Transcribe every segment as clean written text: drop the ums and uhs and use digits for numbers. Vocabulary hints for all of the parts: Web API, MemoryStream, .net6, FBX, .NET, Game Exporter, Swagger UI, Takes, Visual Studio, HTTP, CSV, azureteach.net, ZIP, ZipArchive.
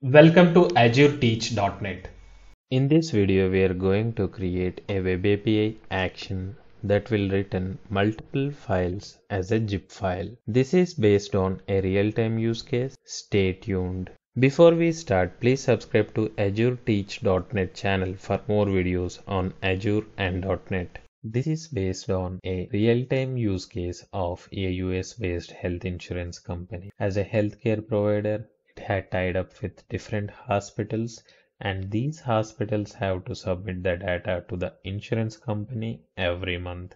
Welcome to azureteach.net. In this video we are going to create a web API action that will return multiple files as a zip file. This is based on a real-time use case. Stay tuned. Before we start, please subscribe to azureteach.net channel for more videos on Azure and .NET. This is based on a real-time use case of a US-based health insurance company. As a healthcare provider, had tied up with different hospitals, and these hospitals have to submit the data to the insurance company every month.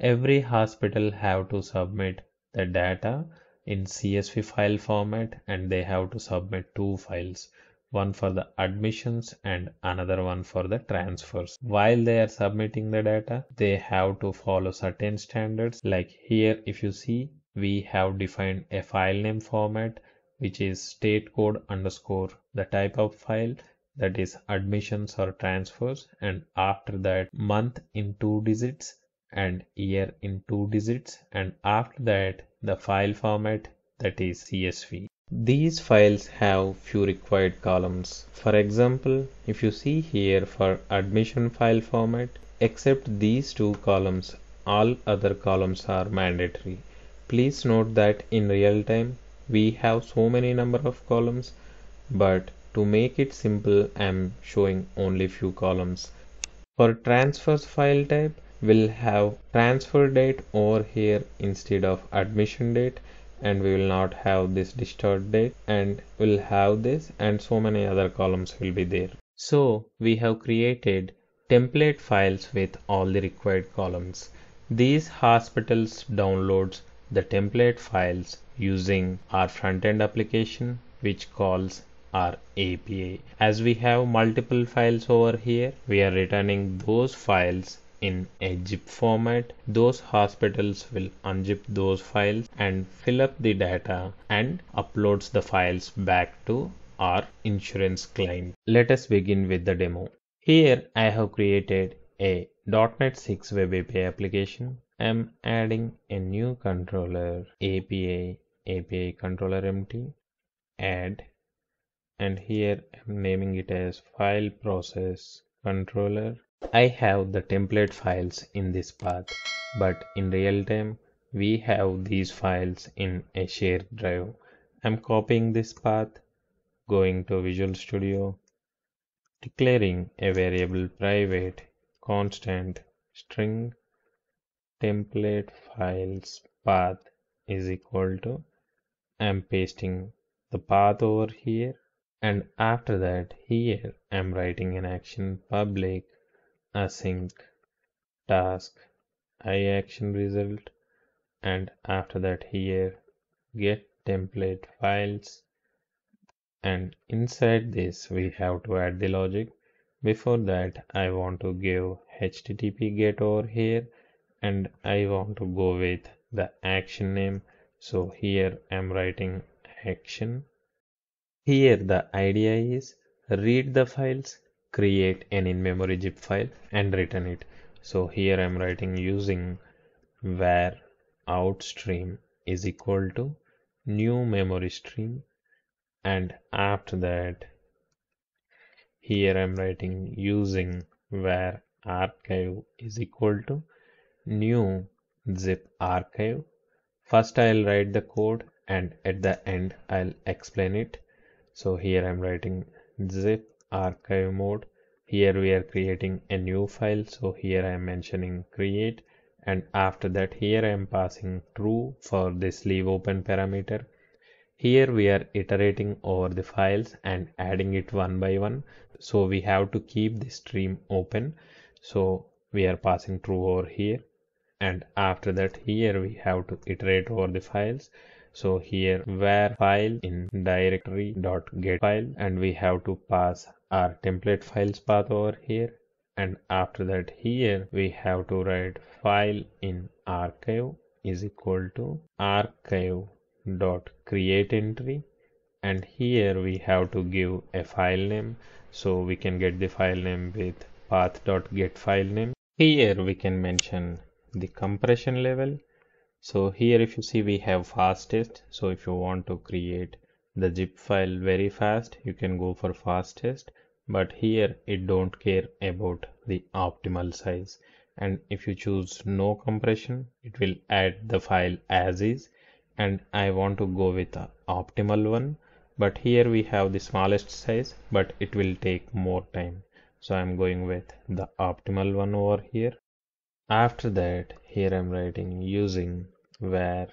Every hospital have to submit the data in CSV file format, and they have to submit two files, one for the admissions and another one for the transfers. While they are submitting the data, they have to follow certain standards. Like here, if you see, we have defined a file name format, which is state code underscore the type of file, that is admissions or transfers, and after that month in 2 digits and year in 2 digits, and after that the file format, that is CSV. These files have few required columns. For example, if you see here for admission file format, except these 2 columns, all other columns are mandatory. Please note that in real time, we have so many number of columns, but to make it simple, I'm showing only few columns. For transfers file type, we'll have transfer date over here instead of admission date, and we will not have this distort date, and we'll have this, and so many other columns will be there. So we have created template files with all the required columns. These hospitals downloads the template files using our front-end application, which calls our API. As we have multiple files over here, we are returning those files in a zip format. Those hospitals will unzip those files and fill up the data and uploads the files back to our insurance client. Let us begin with the demo. Here I have created a .NET 6 web API application. I'm adding a new controller, API controller empty, add, and here I'm naming it as file process controller. I have the template files in this path, but in real time we have these files in a shared drive. I'm copying this path, going to Visual Studio, declaring a variable private constant string template files path is equal to, I'm pasting the path over here, and after that here I'm writing an action public async task iAction result, and after that here get template files, and inside this we have to add the logic. Before that I want to give HTTP GET over here, and I want to go with the action name. So here I'm writing action. Here the idea is read the files, create an in-memory zip file and return it. So here I'm writing using var outstream is equal to new memory stream, and after that here I'm writing using var archive is equal to new zip archive. First I'll write the code, and at the end I'll explain it. So here I'm writing zip archive mode. Here we are creating a new file, so here I'm mentioning create, and after that here I'm passing true for this leave open parameter. Here we are iterating over the files and adding it one by one, so we have to keep the stream open, so we are passing true over here, and after that here we have to iterate over the files. So here var file in directory dot get file, and we have to pass our template files path over here, and after that here we have to write file in archive is equal to archive dot create entry, and here we have to give a file name, so we can get the file name with path dot get file name. Here we can mention the compression level. So here if you see we have fastest, so if you want to create the zip file very fast, you can go for fastest, but here it don't care about the optimal size. And if you choose no compression, it will add the file as is, and I want to go with the optimal one, but here we have the smallest size, but it will take more time, so I'm going with the optimal one over here. After that, here I'm writing using where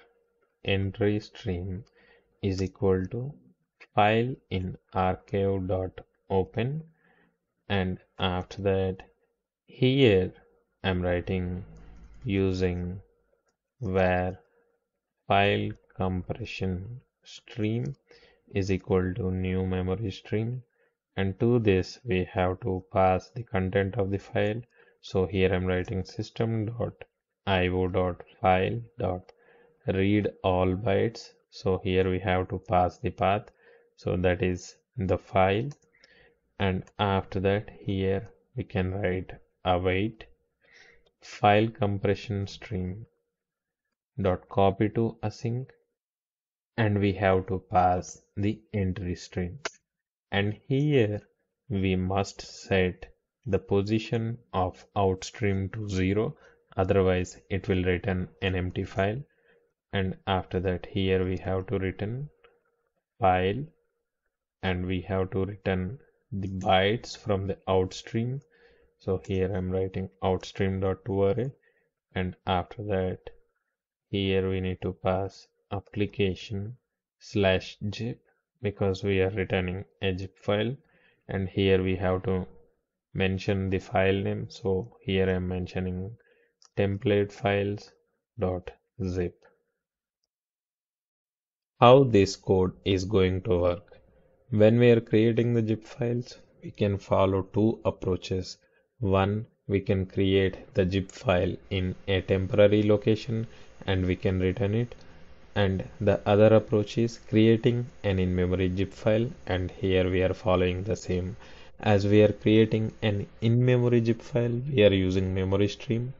entry stream is equal to file in archive.open, and after that here I'm writing using where file compression stream is equal to new memory stream, and to this we have to pass the content of the file. So here I'm writing system.io.file.read all bytes. So here we have to pass the path, so that is the file, and after that here we can write await file compression stream dot copy to async, and we have to pass the entry stream, and here we must set the position of out stream to 0, otherwise it will return an empty file. And after that here we have to return file, and we have to return the bytes from the out stream. So here I'm writing outstream.toArray, and after that here we need to pass application/zip, because we are returning a zip file, and here we have to mention the file name. So here I'm mentioning templatefiles.zip. How this code is going to work? When we are creating the zip files, we can follow two approaches. One, we can create the zip file in a temporary location and we can return it, and the other approach is creating an in-memory zip file, and here we are following the same. As we are creating an in-memory zip file, we are using memory stream.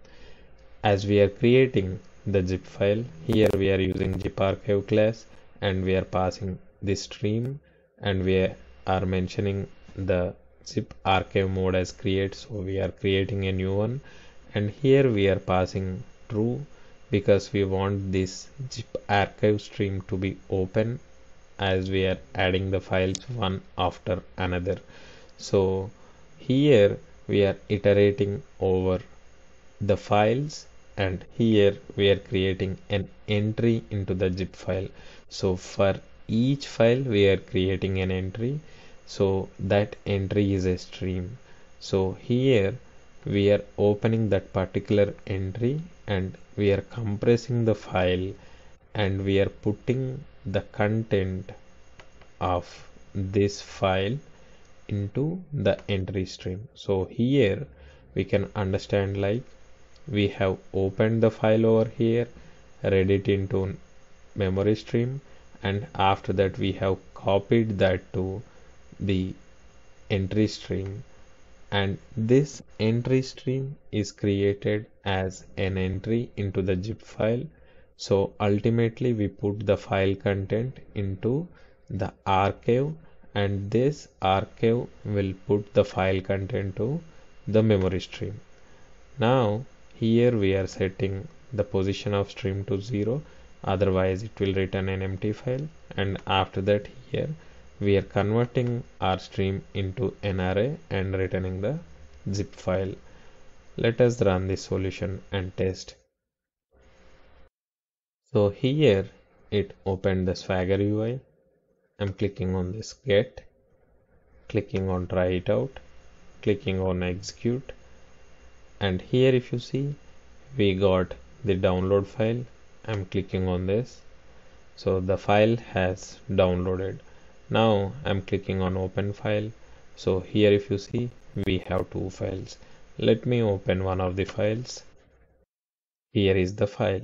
As we are creating the zip file, here we are using ZipArchive class, and we are passing the stream, and we are mentioning the zip archive mode as create, so we are creating a new one, and here we are passing true because we want this zip archive stream to be open as we are adding the files one after another. So here we are iterating over the files, and here we are creating an entry into the zip file. So for each file we are creating an entry, so that entry is a stream. So here we are opening that particular entry, and we are compressing the file, and we are putting the content of this file into the entry stream. So here we can understand, like, we have opened the file over here, read it into memory stream, and after that we have copied that to the entry stream, and this entry stream is created as an entry into the zip file. So ultimately we put the file content into the archive, and this archive will put the file content to the memory stream. Now here we are setting the position of stream to 0, otherwise it will return an empty file, and after that here we are converting our stream into an array and returning the zip file. Let us run this solution and test. So here it opened the Swagger UI. I'm clicking on this get, clicking on try it out, clicking on execute, and here if you see we got the download file. I'm clicking on this, so the file has downloaded. Now I'm clicking on open file, so here if you see we have two files. Let me open one of the files. Here is the file.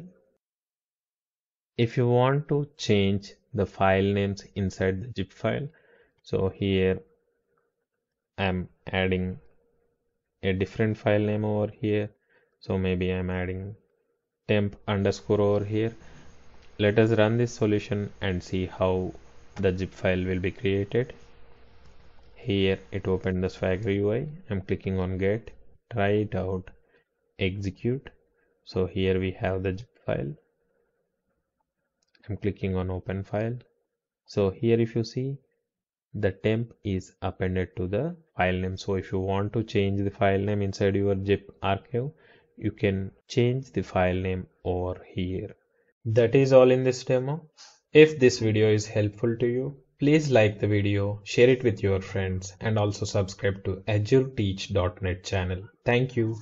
If you want to change the file names inside the zip file, so here I'm adding a different file name over here, so maybe I'm adding temp_over here. Let us run this solution and see how the zip file will be created. Here it opened the Swagger UI. I'm clicking on get, try it out, execute. So here we have the zip file. I'm clicking on open file. So here if you see, the temp is appended to the file name. So if you want to change the file name inside your zip archive, you can change the file name over here. That is all in this demo. If this video is helpful to you, please like the video, share it with your friends, and also subscribe to azureteach.net channel. Thank you.